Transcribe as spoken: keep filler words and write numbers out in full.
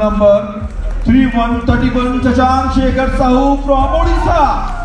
number three one three one Shasank Sahu from Odisha.